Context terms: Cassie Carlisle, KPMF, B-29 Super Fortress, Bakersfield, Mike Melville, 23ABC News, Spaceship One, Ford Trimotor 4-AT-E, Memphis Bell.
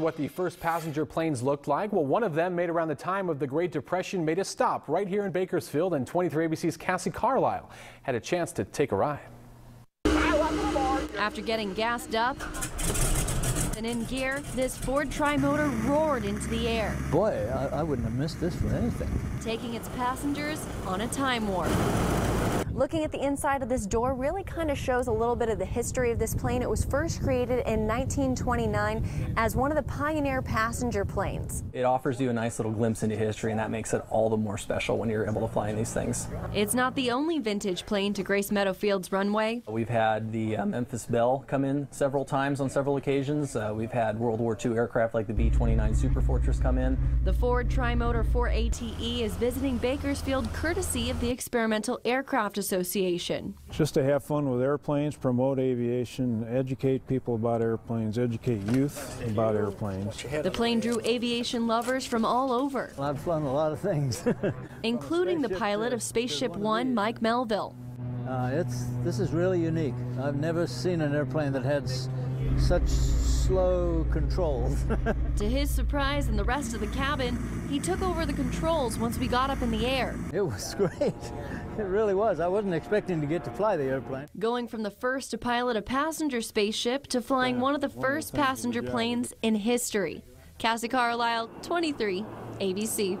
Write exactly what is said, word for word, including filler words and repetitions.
What the first passenger planes looked like. Well, one of them made around the time of the Great Depression made a stop right here in Bakersfield, and twenty-three A B C's Cassie Carlisle had a chance to take a ride. After getting gassed up and in gear, this Ford Trimotor roared into the air. Boy, I, I wouldn't have missed this for anything. Taking its passengers on a time warp. Looking at the inside of this door really kind of shows a little bit of the history of this plane. It was first created in nineteen twenty-nine as one of the pioneer passenger planes. It offers you a nice little glimpse into history, and that makes it all the more special when you're able to fly in these things. It's not the only vintage plane to grace Meadowfield's runway. We've had the uh, Memphis Bell come in several times on several occasions. Uh, we've had World War Two aircraft like the B twenty-nine Super Fortress come in. The Ford Trimotor four A T E is visiting Bakersfield courtesy of the Experimental Aircraft Association. Just to have fun with airplanes, promote aviation, educate people about airplanes, educate youth about airplanes. The plane drew aviation lovers from all over. I've flown a lot of things. Including the pilot of Spaceship One, Mike Melville. Uh, it's, this is really unique. I've never seen an airplane that had s such slow controls. To his surprise and the rest of the cabin, he took over the controls once we got up in the air. It was great. It really was. I wasn't expecting to get to fly the airplane. Going from the first to pilot a passenger spaceship to flying yeah, one of the one first passenger planes in history. Cassie Carlisle, twenty-three A B C.